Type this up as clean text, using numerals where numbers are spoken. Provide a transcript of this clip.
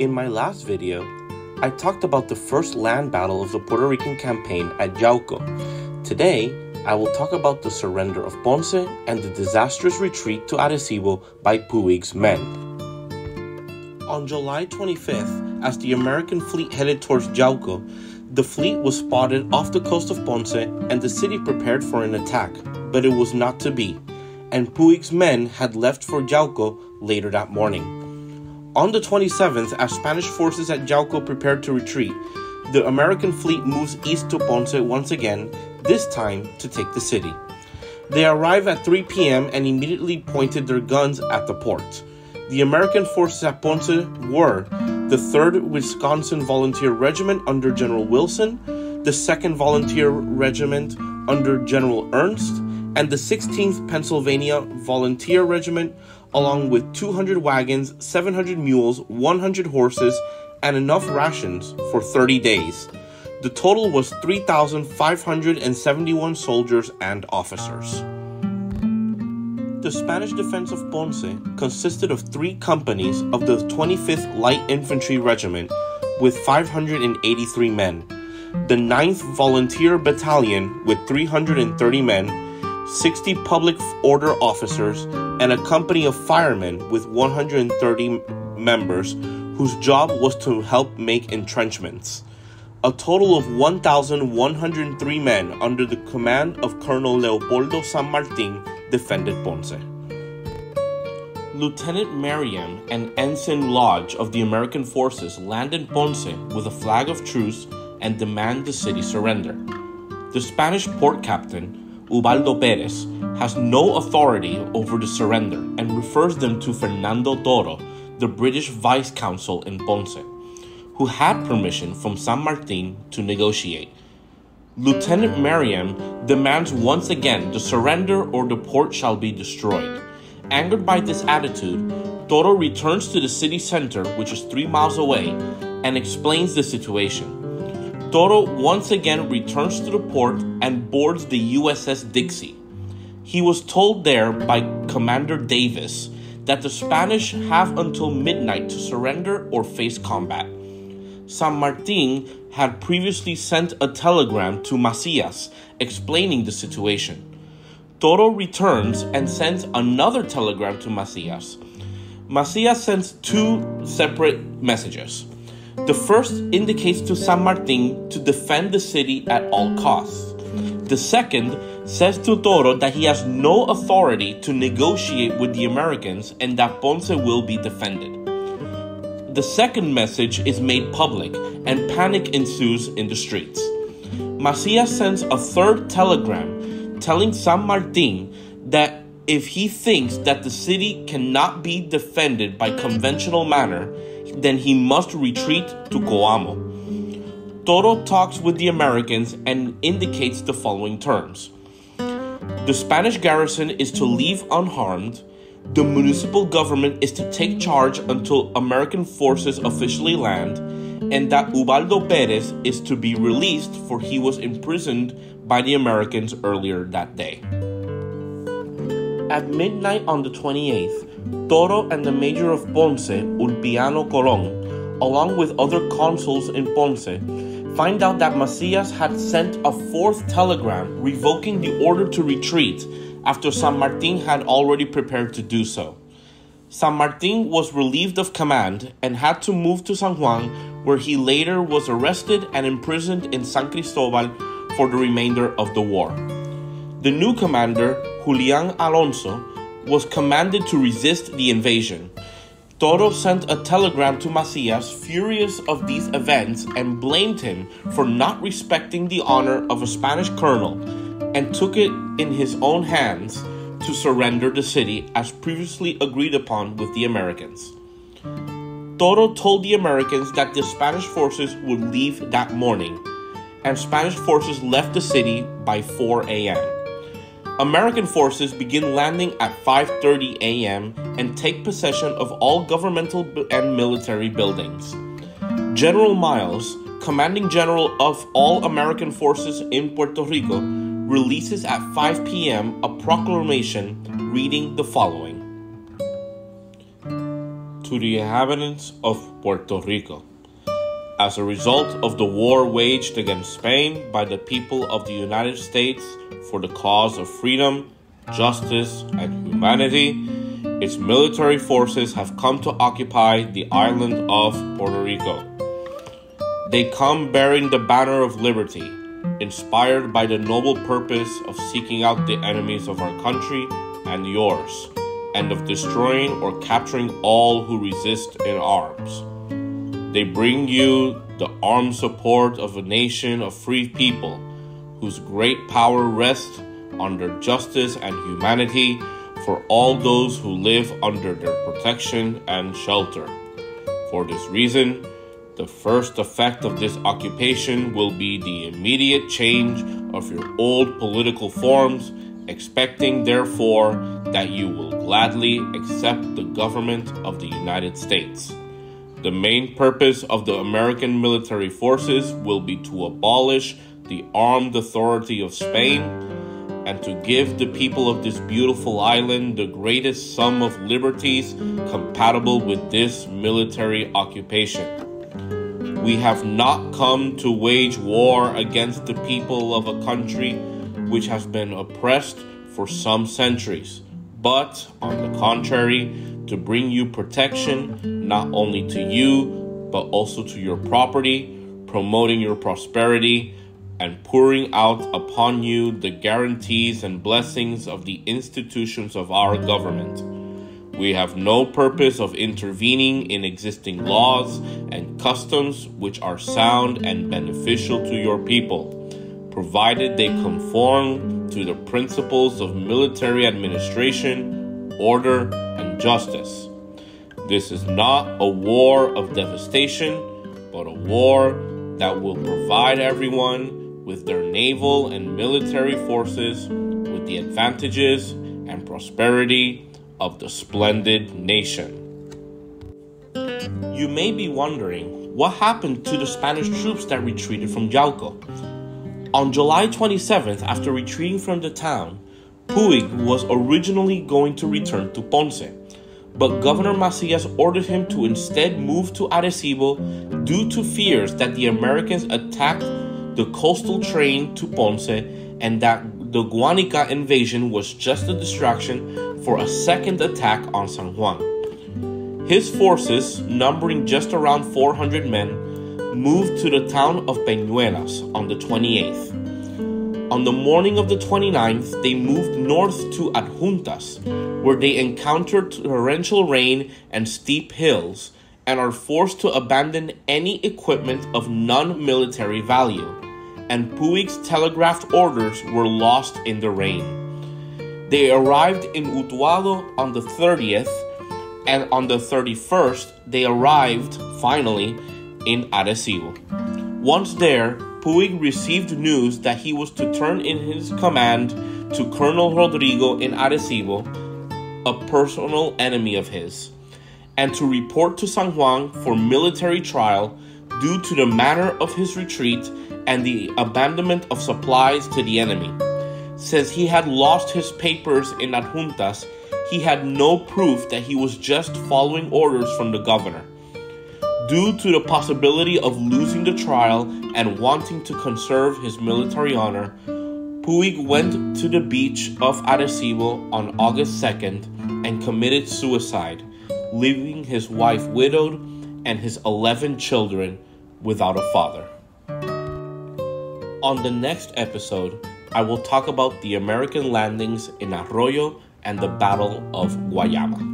In my last video, I talked about the first land battle of the Puerto Rican campaign at Yauco. Today, I will talk about the surrender of Ponce and the disastrous retreat to Arecibo by Puig's men. On July 25th, as the American fleet headed towards Yauco, the fleet was spotted off the coast of Ponce and the city prepared for an attack, but it was not to be, and Puig's men had left for Yauco later that morning. On the 27th, as Spanish forces at Yauco prepared to retreat, the American fleet moves east to Ponce once again, this time to take the city. They arrive at 3 p.m. and immediately pointed their guns at the port. The American forces at Ponce were the 3rd Wisconsin Volunteer Regiment under General Wilson, the 2nd Volunteer Regiment under General Ernst, and the 16th Pennsylvania Volunteer Regiment, along with 200 wagons, 700 mules, 100 horses, and enough rations for 30 days. The total was 3,571 soldiers and officers. The Spanish defense of Ponce consisted of 3 companies of the 25th Light Infantry Regiment with 583 men, the 9th Volunteer Battalion with 330 men, 60 public order officers, and a company of firemen with 130 members whose job was to help make entrenchments. A total of 1,103 men under the command of Colonel Leopoldo San Martin defended Ponce. Lieutenant Merriam and Ensign Lodge of the American forces land in Ponce with a flag of truce and demand the city surrender. The Spanish port captain, Ubaldo Perez, has no authority over the surrender and refers them to Fernando Toro, the British vice consul in Ponce, who had permission from San Martin to negotiate. Lieutenant Merriam demands once again the surrender or the port shall be destroyed. Angered by this attitude, Toro returns to the city center, which is 3 miles away, and explains the situation. Toro once again returns to the port and boards the USS Dixie. He was told there by Commander Davis that the Spanish have until midnight to surrender or face combat. San Martin had previously sent a telegram to Macías explaining the situation. Toro returns and sends another telegram to Macías. Macías sends 2 separate messages. The first indicates to San Martin to defend the city at all costs. The second says to Toro that he has no authority to negotiate with the Americans and that Ponce will be defended. The second message is made public and panic ensues in the streets. Macías sends a third telegram telling San Martin that if he thinks that the city cannot be defended by conventional manner, then he must retreat to Coamo. Toro talks with the Americans and indicates the following terms. The Spanish garrison is to leave unharmed. The municipal government is to take charge until American forces officially land, and that Ubaldo Perez is to be released, for he was imprisoned by the Americans earlier that day. At midnight on the 28th, Toro and the major of Ponce, Ulpiano Colón, along with other consuls in Ponce, find out that Macías had sent a 4th telegram revoking the order to retreat after San Martin had already prepared to do so. San Martin was relieved of command and had to move to San Juan, where he later was arrested and imprisoned in San Cristóbal for the remainder of the war. The new commander, Julián Alonso, was commanded to resist the invasion. Toro sent a telegram to Macías furious of these events and blamed him for not respecting the honor of a Spanish colonel and took it in his own hands to surrender the city as previously agreed upon with the Americans. Toro told the Americans that the Spanish forces would leave that morning, and Spanish forces left the city by 4 a.m. American forces begin landing at 5:30 a.m. and take possession of all governmental and military buildings. General Miles, commanding general of all American forces in Puerto Rico, releases at 5 p.m. a proclamation reading the following. to the inhabitants of Puerto Rico as a result of the war waged against Spain by the people of the United States for the cause of freedom, justice, and humanity. Its military forces have come to occupy the island of Puerto Rico. They come bearing the banner of liberty, inspired by the noble purpose of seeking out the enemies of our country and yours, and of destroying or capturing all who resist in arms. They bring you the armed support of a nation of free people, whose great power rests on their justice and humanity for all those who live under their protection and shelter. For this reason, the first effect of this occupation will be the immediate change of your old political forms, expecting, therefore, that you will gladly accept the government of the United States. The main purpose of the American military forces will be to abolish the armed authority of Spain and to give the people of this beautiful island the greatest sum of liberties compatible with this military occupation. We have not come to wage war against the people of a country which has been oppressed for some centuries, but, on the contrary, to bring you protection not only to you, but also to your property, promoting your prosperity, and pouring out upon you the guarantees and blessings of the institutions of our government. We have no purpose of intervening in existing laws and customs which are sound and beneficial to your people, provided they conform to the principles of military administration, order, and justice. This is not a war of devastation, but a war that will provide everyone with their naval and military forces with the advantages and prosperity of the splendid nation. You may be wondering what happened to the Spanish troops that retreated from Yauco. On July 27th, after retreating from the town, Puig was originally going to return to Ponce, but Governor Macías ordered him to instead move to Arecibo due to fears that the Americans attacked the coastal train to Ponce and that the Guanica invasion was just a distraction for a second attack on San Juan. His forces, numbering just around 400 men, moved to the town of Peñuelas on the 28th. On the morning of the 29th, they moved north to Adjuntas, where they encountered torrential rain and steep hills, and are forced to abandon any equipment of non-military value, and Puig's telegraphed orders were lost in the rain. They arrived in Utuado on the 30th, and on the 31st, they arrived, finally, in Arecibo. Once there, Puig received news that he was to turn in his command to Colonel Rodrigo in Arecibo, a personal enemy of his, and to report to San Juan for military trial due to the manner of his retreat and the abandonment of supplies to the enemy. Since he had lost his papers in Adjuntas, he had no proof that he was just following orders from the governor. Due to the possibility of losing the trial and wanting to conserve his military honor, Puig went to the beach of Arecibo on August 2nd and committed suicide, leaving his wife widowed and his 11 children without a father. On the next episode, I will talk about the American landings in Arroyo and the Battle of Guayama.